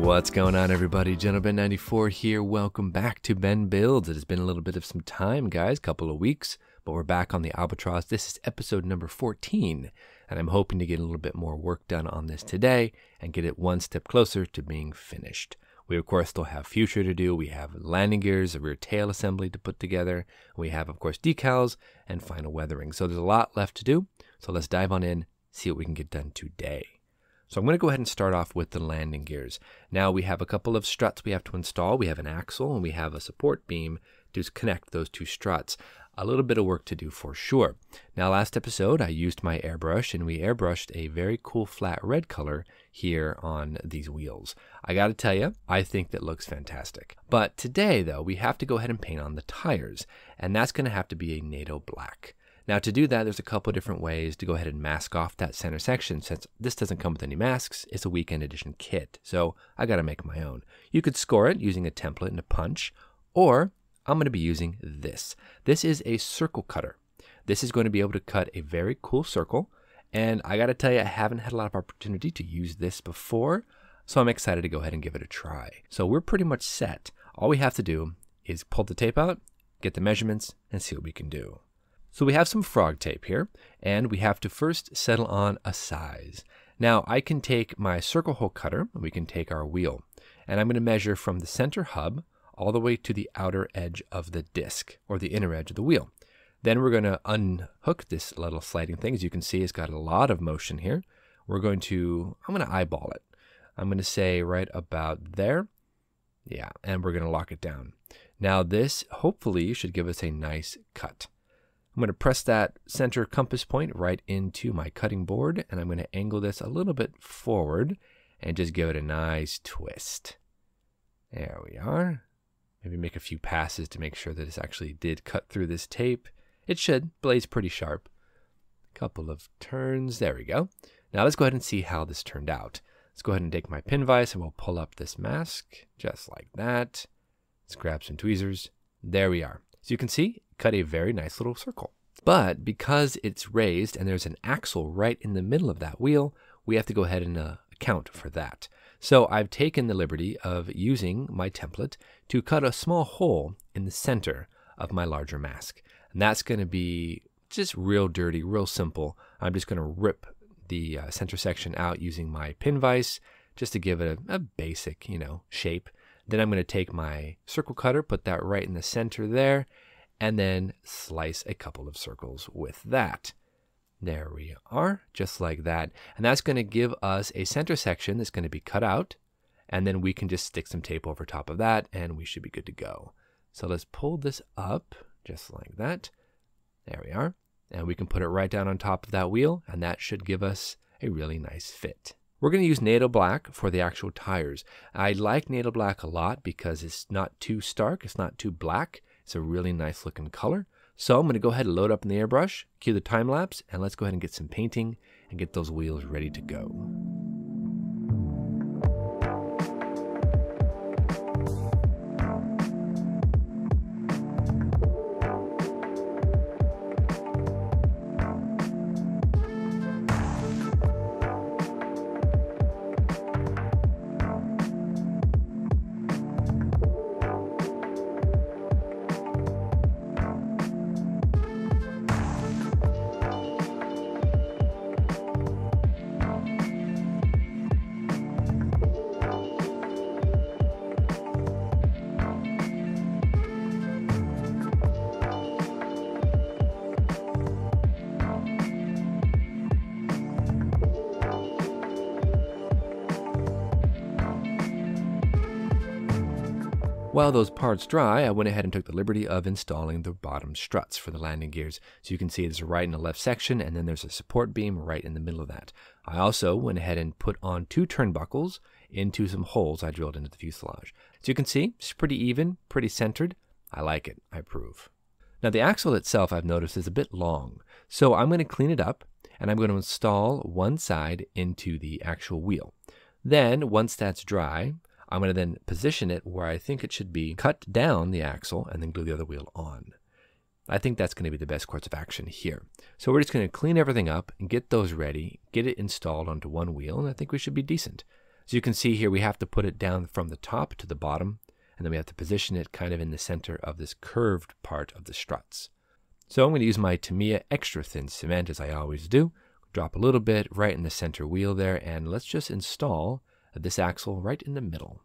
What's going on, everybody? GentleBen94 here. Welcome back to Ben Builds. It has been a little bit of some time, guys, couple of weeks, but we're back on the Albatros. This is episode number 14, and I'm hoping to get a little bit more work done on this today and get it one step closer to being finished. We, of course, still have future to do. We have landing gears, a rear tail assembly to put together. We have, of course, decals and final weathering. So there's a lot left to do. So let's dive on in, see what we can get done today. So I'm going to go ahead and start off with the landing gears. Now we have a couple of struts we have to install. We have an axle and we have a support beam to connect those two struts. A little bit of work to do for sure. Now last episode I used my airbrush and we airbrushed a very cool flat red color here on these wheels. I gotta tell you, I think that looks fantastic. But today though, we have to go ahead and paint on the tires, and that's going to have to be a NATO black. Now to do that, there's a couple different ways to go ahead and mask off that center section. Since this doesn't come with any masks, it's a weekend edition kit, so I gotta make my own. You could score it using a template and a punch, or I'm gonna be using this. This is a circle cutter. This is going to be able to cut a very cool circle, and I gotta tell you, I haven't had a lot of opportunity to use this before, so I'm excited to go ahead and give it a try. So we're pretty much set. All we have to do is pull the tape out, get the measurements, and see what we can do. So we have some frog tape here, and we have to first settle on a size. Now I can take my circle hole cutter, and we can take our wheel, and I'm going to measure from the center hub all the way to the outer edge of the disc, or the inner edge of the wheel. Then we're going to unhook this little sliding thing. As you can see, it's got a lot of motion here. I'm going to eyeball it. I'm going to say right about there. Yeah, and we're going to lock it down. Now this hopefully should give us a nice cut. I'm going to press that center compass point right into my cutting board, and I'm going to angle this a little bit forward and just give it a nice twist. There we are. Maybe make a few passes to make sure that this actually did cut through this tape. It should. Blade's pretty sharp. A couple of turns. There we go. Now let's go ahead and see how this turned out. Let's go ahead and take my pin vise and we'll pull up this mask just like that. Let's grab some tweezers. There we are. So you can see, cut a very nice little circle. But because it's raised and there's an axle right in the middle of that wheel, we have to go ahead and account for that. So I've taken the liberty of using my template to cut a small hole in the center of my larger mask. And that's going to be just real dirty, real simple. I'm just going to rip the center section out using my pin vise just to give it a basic, shape. Then I'm going to take my circle cutter, put that right in the center there, and then slice a couple of circles with that. There we are, just like that. And that's going to give us a center section that's going to be cut out, and then we can just stick some tape over top of that, and we should be good to go. So let's pull this up, just like that. There we are. And we can put it right down on top of that wheel, and that should give us a really nice fit. We're going to use NATO black for the actual tires. I like NATO black a lot because it's not too stark, it's not too black. It's a really nice looking color. So I'm going to go ahead and load up in the airbrush, cue the time lapse, and let's go ahead and get some painting and get those wheels ready to go. While those parts dry, I went ahead and took the liberty of installing the bottom struts for the landing gears. So you can see there's a right and a left section, and then there's a support beam right in the middle of that. I also went ahead and put on two turnbuckles into some holes I drilled into the fuselage. So you can see, it's pretty even, pretty centered. I like it. I approve. Now the axle itself, I've noticed, is a bit long. So I'm going to clean it up, and I'm going to install one side into the actual wheel. Then, once that's dry, I'm going to then position it where I think it should be, cut down the axle, and then glue the other wheel on. I think that's going to be the best course of action here. So we're just going to clean everything up and get those ready, get it installed onto one wheel, and I think we should be decent. So you can see here we have to put it down from the top to the bottom, and then we have to position it kind of in the center of this curved part of the struts. So I'm going to use my Tamiya Extra Thin Cement as I always do. Drop a little bit right in the center wheel there, and let's just install this axle right in the middle.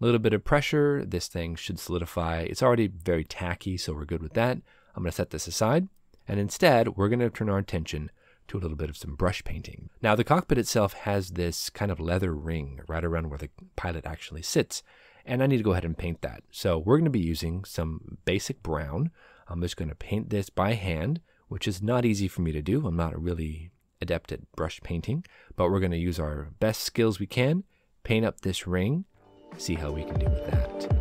A little bit of pressure, this thing should solidify. It's already very tacky, so we're good with that. I'm going to set this aside, and instead we're going to turn our attention to a little bit of some brush painting. Now the cockpit itself has this kind of leather ring right around where the pilot actually sits, and I need to go ahead and paint that. So we're going to be using some basic brown. I'm just going to paint this by hand, which is not easy for me to do. I'm not really adept at brush painting, but we're going to use our best skills we can, paint up this ring, see how we can do with that.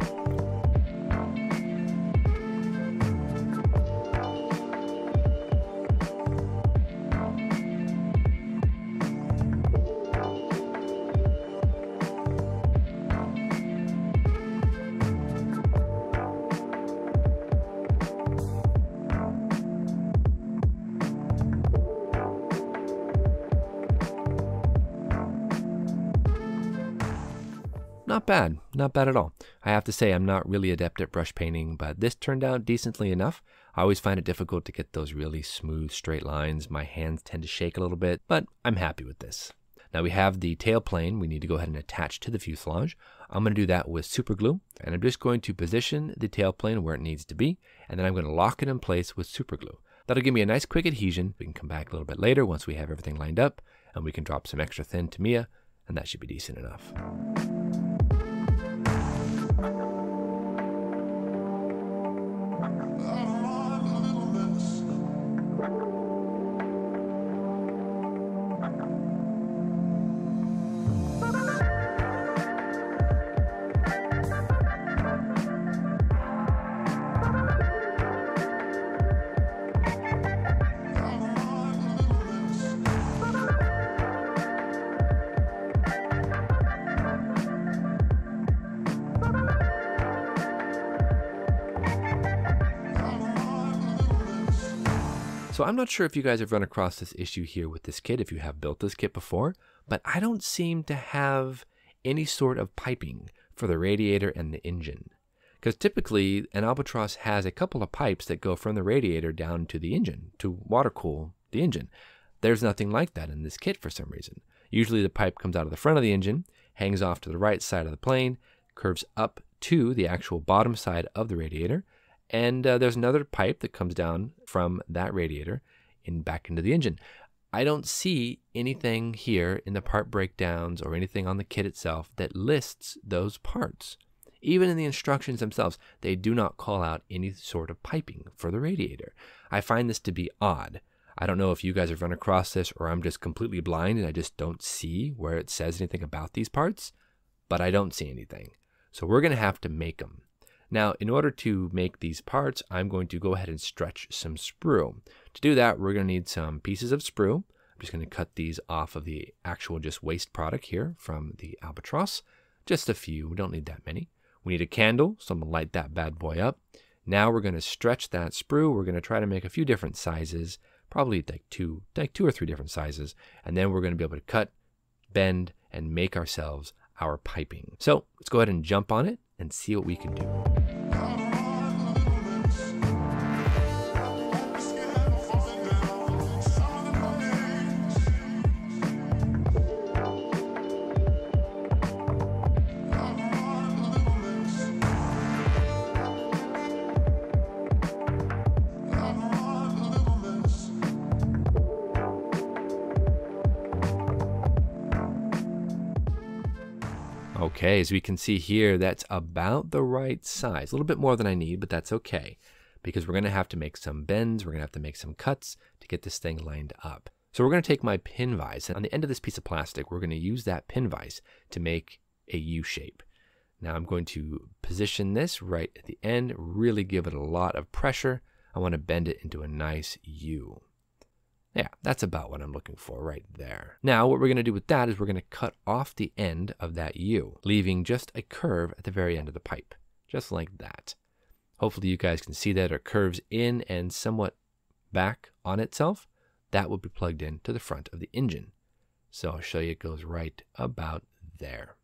Not bad at all. I have to say I'm not really adept at brush painting, but this turned out decently enough. I always find it difficult to get those really smooth straight lines. My hands tend to shake a little bit, but I'm happy with this. Now we have the tail plane we need to go ahead and attach to the fuselage. I'm going to do that with super glue, and I'm just going to position the tail plane where it needs to be, and then I'm going to lock it in place with super glue. That'll give me a nice quick adhesion. We can come back a little bit later once we have everything lined up, and we can drop some extra thin Tamiya, and that should be decent enough. So I'm not sure if you guys have run across this issue here with this kit, if you have built this kit before, but I don't seem to have any sort of piping for the radiator and the engine. Because typically an Albatros has a couple of pipes that go from the radiator down to the engine, to water cool the engine. There's nothing like that in this kit for some reason. Usually the pipe comes out of the front of the engine, hangs off to the right side of the plane, curves up to the actual bottom side of the radiator, and there's another pipe that comes down from that radiator and back into the engine. I don't see anything here in the part breakdowns or anything on the kit itself that lists those parts. Even in the instructions themselves, they do not call out any sort of piping for the radiator. I find this to be odd. I don't know if you guys have run across this or I'm just completely blind and I just don't see where it says anything about these parts, but I don't see anything. So we're going to have to make them. Now, in order to make these parts, I'm going to go ahead and stretch some sprue. To do that, we're going to need some pieces of sprue. I'm just going to cut these off of the actual just waste product here from the Albatros. Just a few. We don't need that many. We need a candle, so I'm going to light that bad boy up. Now we're going to stretch that sprue. We're going to try to make a few different sizes, probably like two or three different sizes, and then we're going to be able to cut, bend, and make ourselves our piping. So let's go ahead and jump on it and see what we can do. Okay, as we can see here, that's about the right size. A little bit more than I need, but that's okay, because we're going to have to make some bends. We're going to have to make some cuts to get this thing lined up. So we're going to take my pin vise, and on the end of this piece of plastic, we're going to use that pin vise to make a U shape. Now I'm going to position this right at the end, really give it a lot of pressure. I want to bend it into a nice U. Yeah, that's about what I'm looking for right there. Now, what we're going to do with that is we're going to cut off the end of that U, leaving just a curve at the very end of the pipe, just like that. Hopefully you guys can see that it curves in and somewhat back on itself. That will be plugged in to the front of the engine. So I'll show you it goes right about there.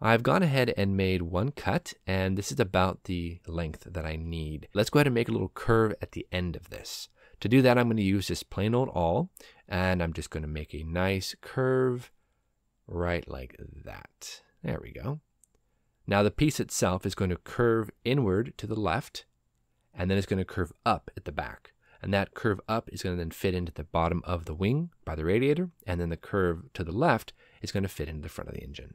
I've gone ahead and made one cut, and this is about the length that I need. Let's go ahead and make a little curve at the end of this. To do that, I'm going to use this plain old awl, and I'm just going to make a nice curve right like that. There we go. Now the piece itself is going to curve inward to the left, and then it's going to curve up at the back. And that curve up is going to then fit into the bottom of the wing by the radiator, and then the curve to the left is going to fit into the front of the engine.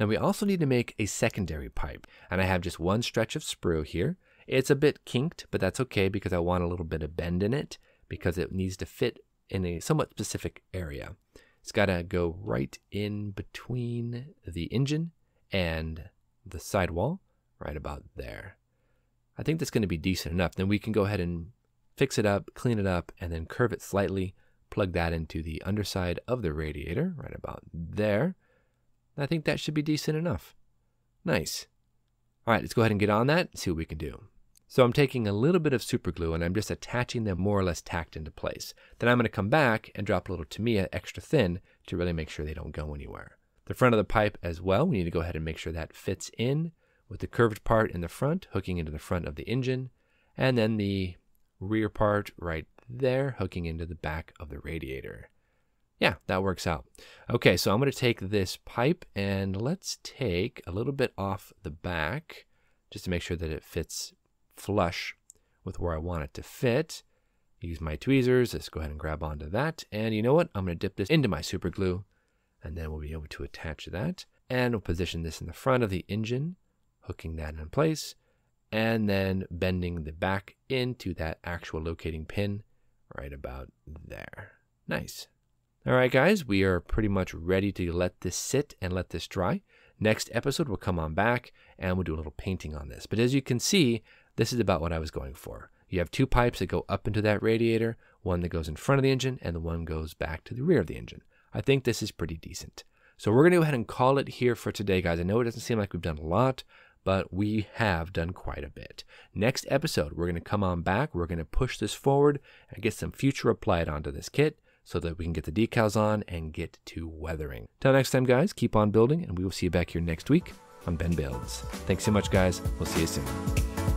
Now we also need to make a secondary pipe, and I have just one stretch of sprue here. It's a bit kinked, but that's okay because I want a little bit of bend in it because it needs to fit in a somewhat specific area. It's got to go right in between the engine and the sidewall, right about there. I think that's going to be decent enough. Then we can go ahead and fix it up, clean it up, and then curve it slightly, plug that into the underside of the radiator, right about there. I think that should be decent enough. Nice. All right, let's go ahead and get on that and see what we can do. So I'm taking a little bit of super glue and I'm just attaching them more or less tacked into place. Then I'm going to come back and drop a little Tamiya Extra Thin to really make sure they don't go anywhere. The front of the pipe as well, we need to go ahead and make sure that fits in with the curved part in the front, hooking into the front of the engine, and then the rear part right there, hooking into the back of the radiator. Yeah, that works out. Okay, so I'm going to take this pipe and let's take a little bit off the back just to make sure that it fits flush with where I want it to fit. Use my tweezers. Let's go ahead and grab onto that. And you know what? I'm going to dip this into my super glue and then we'll be able to attach that. And we'll position this in the front of the engine, hooking that in place, and then bending the back into that actual locating pin right about there. Nice. All right, guys, we are pretty much ready to let this sit and let this dry. Next episode, we'll come on back and we'll do a little painting on this. But as you can see, this is about what I was going for. You have two pipes that go up into that radiator, one that goes in front of the engine, and the one goes back to the rear of the engine. I think this is pretty decent. So we're going to go ahead and call it here for today, guys. I know it doesn't seem like we've done a lot, but we have done quite a bit. Next episode, we're going to come on back. We're going to push this forward and get some future applied onto this kit, so that we can get the decals on and get to weathering. Till next time, guys, keep on building, and we will see you back here next week on Ben Builds. Thanks so much, guys. We'll see you soon.